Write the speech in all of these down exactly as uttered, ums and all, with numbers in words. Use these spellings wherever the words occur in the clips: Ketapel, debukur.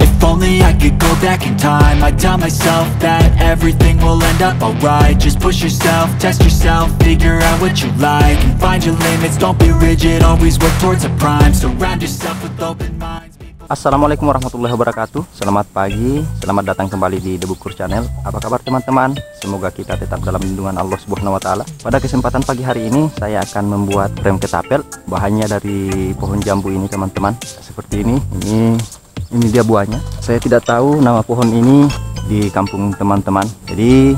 If only I could go back in time, I'd tell myself that everything will end up alright. Just push yourself, test yourself, figure out what you like, and find your limits, don't be rigid, always work towards a prime. Surround yourself with open minds. Assalamualaikum warahmatullahi wabarakatuh. Selamat pagi, selamat datang kembali di Debukur Channel. Apa kabar teman-teman? Semoga kita tetap dalam lindungan Allah Subhanahu wa taala. Pada kesempatan pagi hari ini saya akan membuat frame ketapel. Bahannya dari pohon jambu ini, teman-teman. Seperti ini. Ini ini dia buahnya. Saya tidak tahu nama pohon ini di kampung teman-teman. Jadi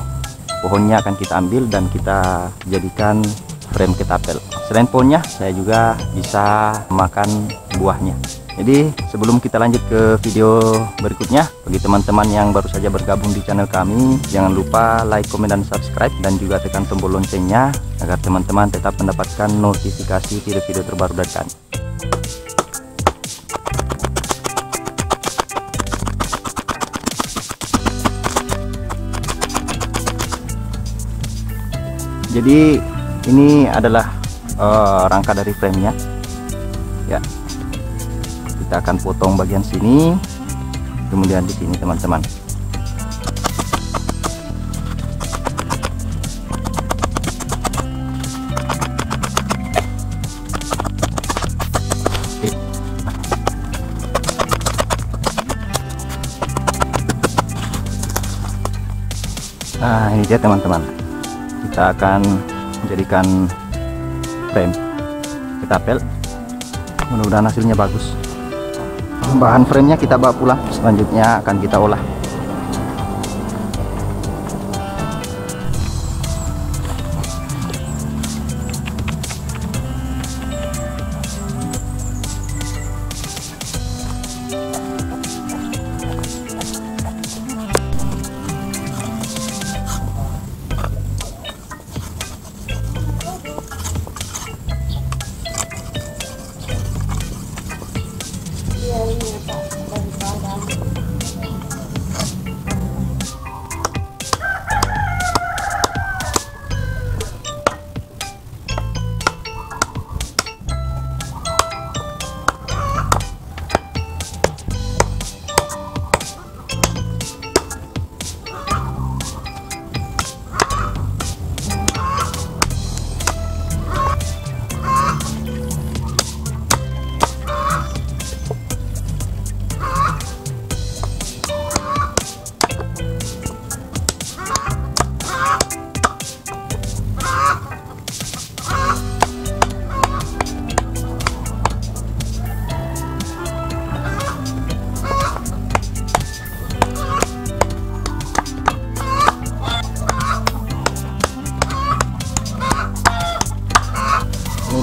pohonnya akan kita ambil dan kita jadikan frame ketapel. Selain pohonnya, saya juga bisa makan buahnya. Jadi sebelum kita lanjut ke video berikutnya, bagi teman-teman yang baru saja bergabung di channel kami, jangan lupa like, komen, dan subscribe, dan juga tekan tombol loncengnya agar teman-teman tetap mendapatkan notifikasi video-video terbaru dari kami. Jadi ini adalah uh, rangka dari framenya ya. Kita akan potong bagian sini, kemudian di sini teman-teman. Nah, ini dia teman-teman. Kita akan jadikan frame ketapel. Mudah-mudahan hasilnya bagus. Bahan framenya kita bawa pulang, selanjutnya akan kita olah.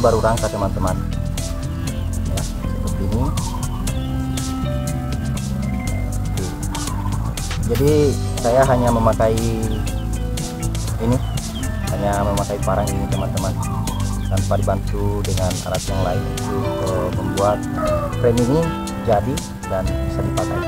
Baru rangka teman-teman ya, seperti ini. Jadi saya hanya memakai ini, hanya memakai parang ini teman-teman, tanpa dibantu dengan alat yang lain untuk membuat frame ini jadi dan bisa dipakai.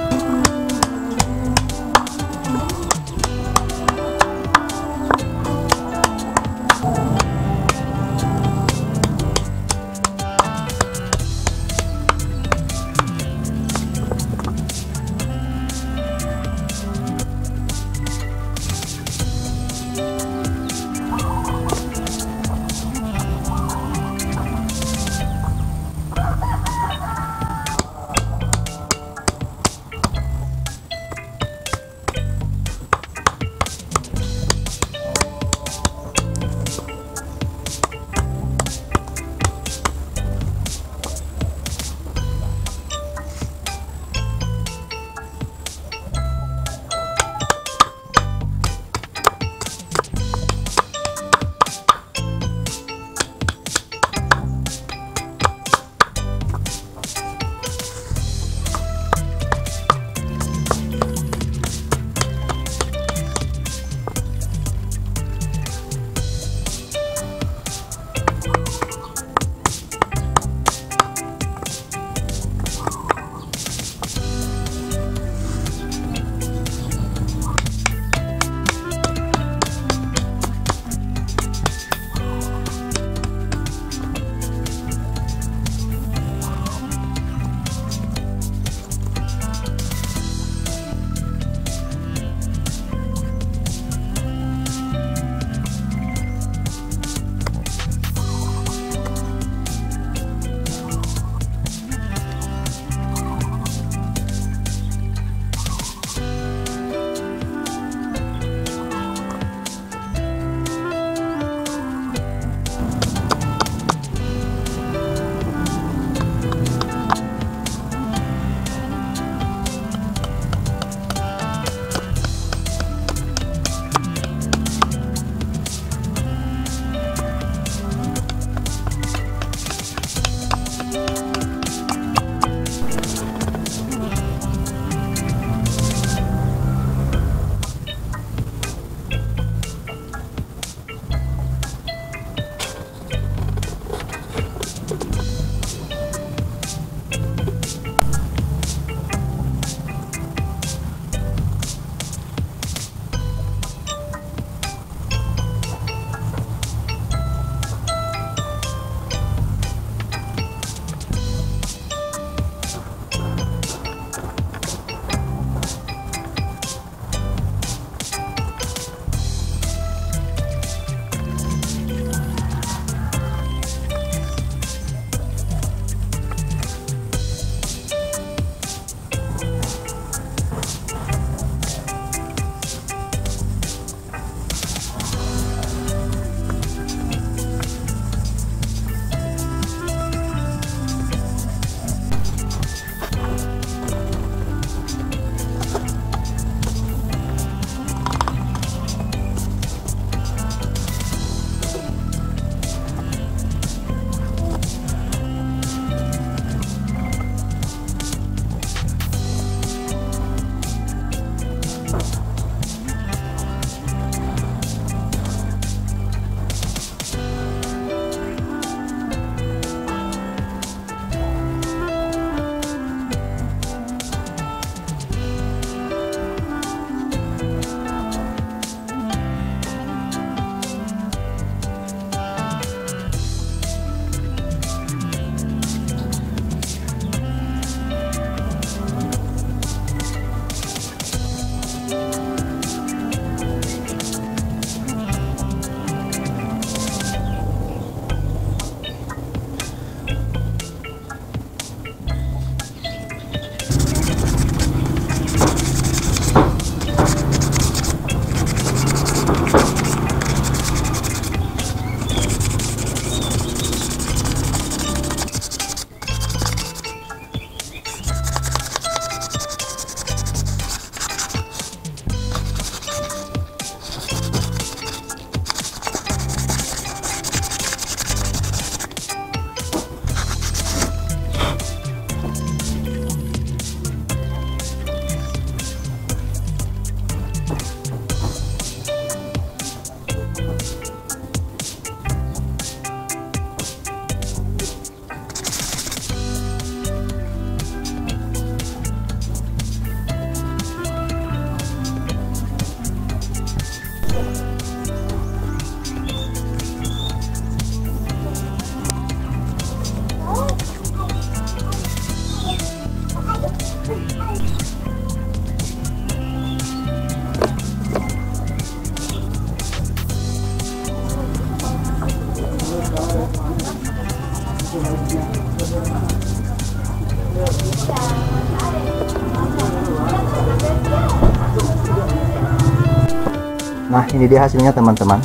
Nah, ini dia hasilnya teman-teman.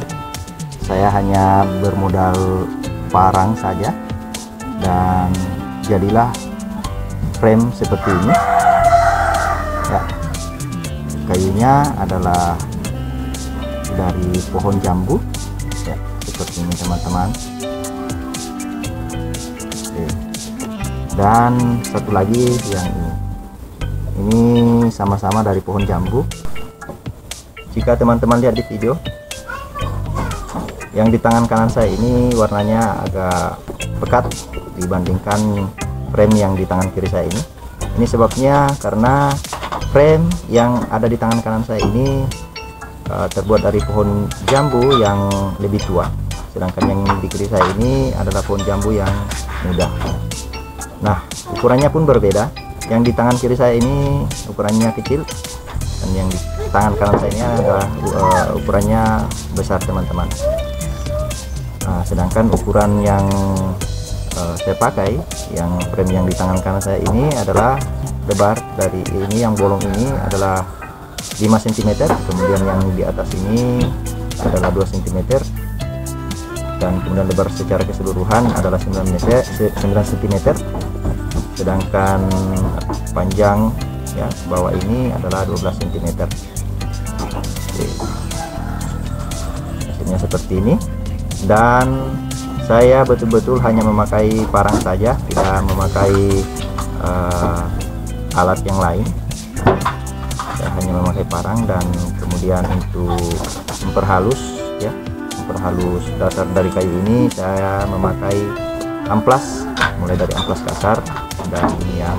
Saya hanya bermodal parang saja dan jadilah frame seperti ini ya. Kayunya adalah dari pohon jambu ya, seperti ini teman-teman. Dan satu lagi yang ini ini sama-sama dari pohon jambu. Jika teman-teman lihat di video, yang di tangan kanan saya ini warnanya agak pekat dibandingkan frame yang di tangan kiri saya ini. Ini sebabnya karena frame yang ada di tangan kanan saya ini e, terbuat dari pohon jambu yang lebih tua, sedangkan yang di kiri saya ini adalah pohon jambu yang muda. Nah, ukurannya pun berbeda. Yang di tangan kiri saya ini ukurannya kecil, dan yang di tangan kanan saya ini adalah uh, ukurannya besar teman-teman. Nah, sedangkan ukuran yang uh, saya pakai, yang frame yang di tangan kanan saya ini adalah lebar dari ini, yang bolong ini adalah lima sentimeter, kemudian yang di atas ini adalah dua sentimeter, dan kemudian lebar secara keseluruhan adalah sembilan sentimeter, sedangkan panjang ya bawah ini adalah dua belas sentimeter. Oke. Hasilnya seperti ini, dan saya betul-betul hanya memakai parang saja, tidak memakai uh, alat yang lain. Saya hanya memakai parang, dan kemudian untuk memperhalus ya perhalus dasar dari kayu ini saya memakai amplas, mulai dari amplas kasar dan ini yang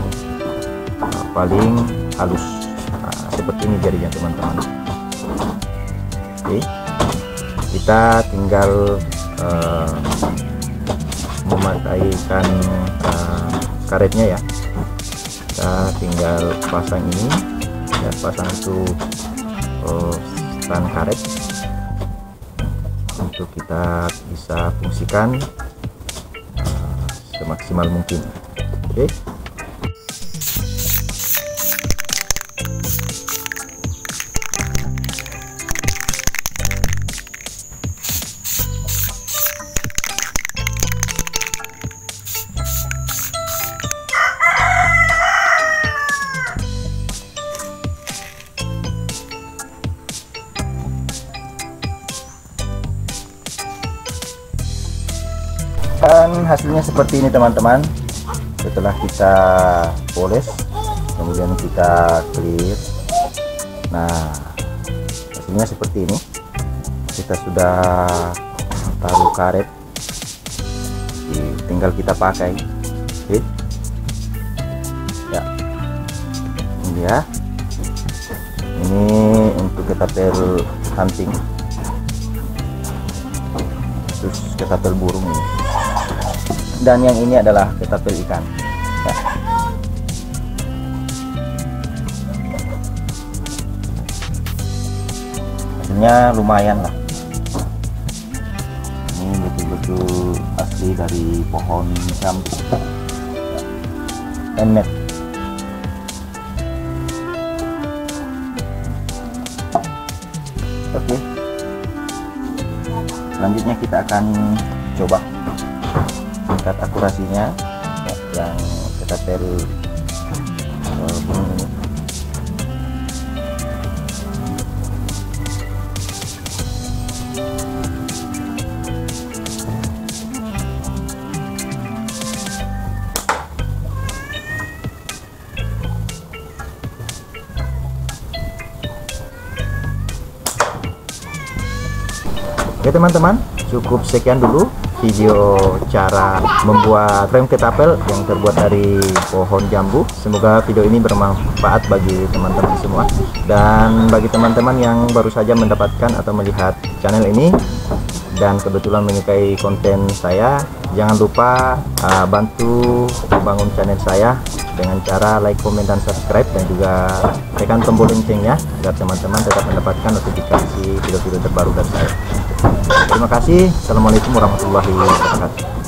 uh, paling halus. Nah, seperti ini jadinya teman-teman. Oke, kita tinggal uh, memakaikan uh, karetnya ya. Kita tinggal pasang ini dan pasang untuk uh, stand karet untuk kita bisa fungsikan uh, semaksimal mungkin. Oke. Okay. Dan hasilnya seperti ini teman-teman. Setelah kita poles, kemudian kita clear. Nah, hasilnya seperti ini. Kita sudah taruh karet, tinggal kita pakai. Oke. Ya. Ini ya. Ini untuk ketapel hunting, terus ketapel burung ini. Dan yang ini adalah ketapel ikan ya. Hasilnya lumayan lah. Ini betul-betul asli dari pohon jambu enmet. Oke, selanjutnya kita akan coba tingkat akurasinya ya, yang kita perlu uh, burung ini. Oke teman-teman, cukup sekian dulu video cara membuat frame ketapel yang terbuat dari pohon jambu. Semoga video ini bermanfaat bagi teman-teman semua, dan bagi teman-teman yang baru saja mendapatkan atau melihat channel ini dan kebetulan menyukai konten saya, jangan lupa uh, bantu membangun channel saya dengan cara like, komen, dan subscribe, dan juga tekan tombol loncengnya agar teman-teman tetap mendapatkan notifikasi video-video terbaru dari saya. Terima kasih. Assalamualaikum warahmatullahi wabarakatuh.